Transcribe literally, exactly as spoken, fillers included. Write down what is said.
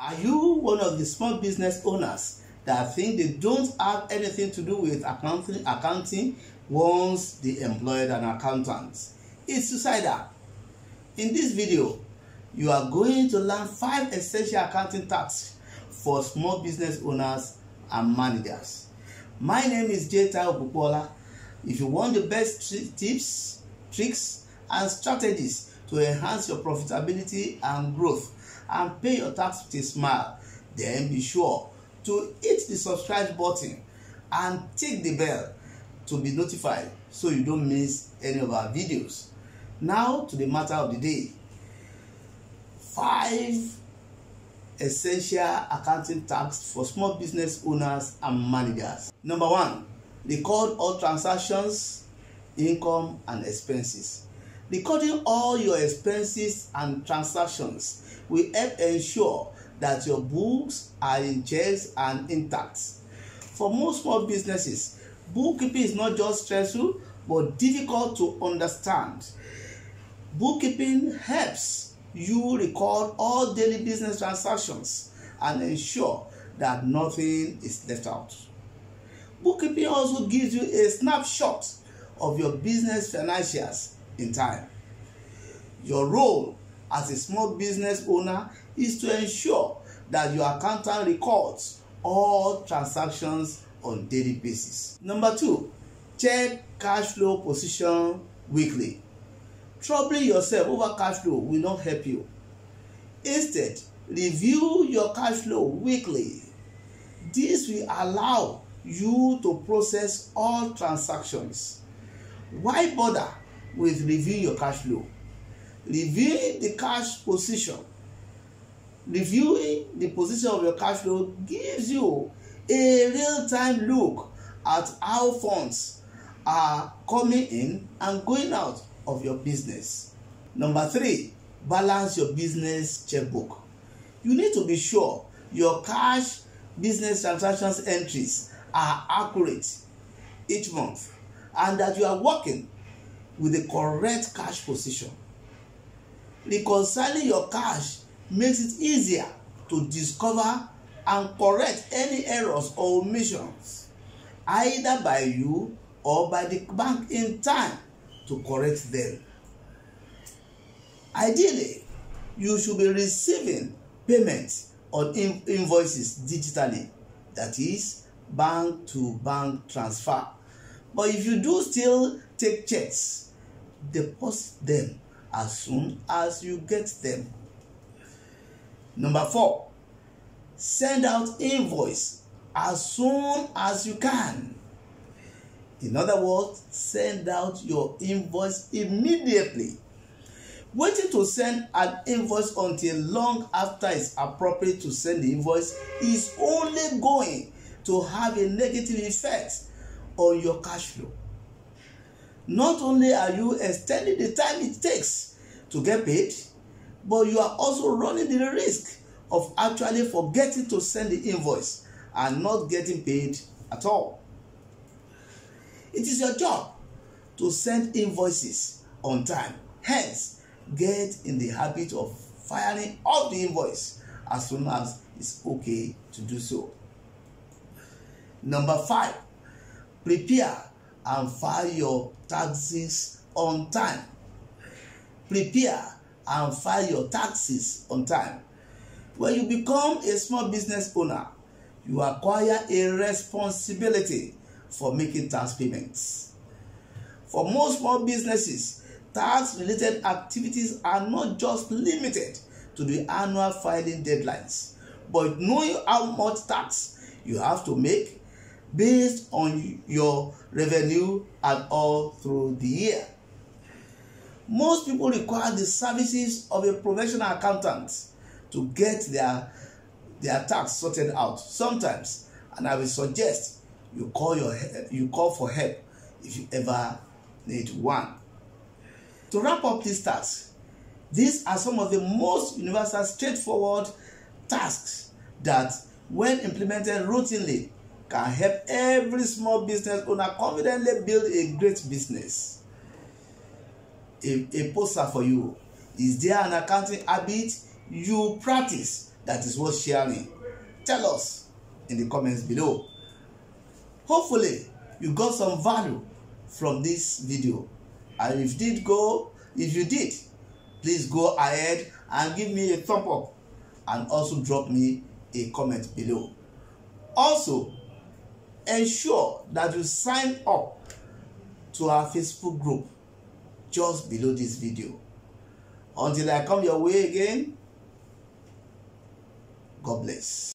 Are you one of the small business owners that think they don't have anything to do with accounting, accounting once they employed an accountant? It's suicidal. In this video, you are going to learn five essential accounting tasks for small business owners and managers. My name is J. Taiwo Bukola. If you want the best tips, tricks, and strategies to enhance your profitability and growth and pay your tax with a smile, then be sure to hit the subscribe button and tick the bell to be notified so you don't miss any of our videos. Now to the matter of the day. Five essential accounting tasks for small business owners and managers. Number one, record all transactions, income, and expenses. Recording all your expenses and transactions will help ensure that your books are in check and intact. For most small businesses, bookkeeping is not just stressful but difficult to understand. Bookkeeping helps you record all daily business transactions and ensure that nothing is left out. Bookkeeping also gives you a snapshot of your business financials in time. Your role as a small business owner is to ensure that your accountant records all transactions on a daily basis. Number two, check cash flow position weekly. Troubling yourself over cash flow will not help you. Instead, review your cash flow weekly. This will allow you to process all transactions. Why bother with reviewing your cash flow? Reviewing the cash position, reviewing the position of your cash flow gives you a real-time look at how funds are coming in and going out of your business. Number three, balance your business checkbook. You need to be sure your cash business transactions entries are accurate each month and that you are working with the correct cash position. Reconciling your cash makes it easier to discover and correct any errors or omissions, either by you or by the bank in time to correct them. Ideally, you should be receiving payments on invoices digitally, that is, bank-to-bank transfer. But if you do still take checks, deposit them as soon as you get them. Number four, send out invoice as soon as you can. In other words, send out your invoice immediately. Waiting to send an invoice until long after it's appropriate to send the invoice is only going to have a negative effect on your cash flow. Not only are you extending the time it takes to get paid, but you are also running the risk of actually forgetting to send the invoice and not getting paid at all. It is your job to send invoices on time. Hence, get in the habit of firing off the invoice as soon as it's okay to do so. Number five, prepare and file your taxes on time. Prepare and file your taxes on time. When you become a small business owner, you acquire a responsibility for making tax payments. For most small businesses, tax-related activities are not just limited to the annual filing deadlines, but knowing how much tax you have to make based on your revenue and all through the year. Most people require the services of a professional accountant to get their, their tax sorted out sometimes, and I will suggest you call, your, you call for help if you ever need one. To wrap up these tasks, these are some of the most universal, straightforward tasks that, when implemented routinely, can help every small business owner confidently build a great business. A, a poster for you. Is there an accounting habit you practice that is worth sharing? Tell us in the comments below. Hopefully you got some value from this video, and if did go if you did, please go ahead and give me a thumb up, and also drop me a comment below. Also ensure that you sign up to our Facebook group just below this video. Until I come your way again, God bless.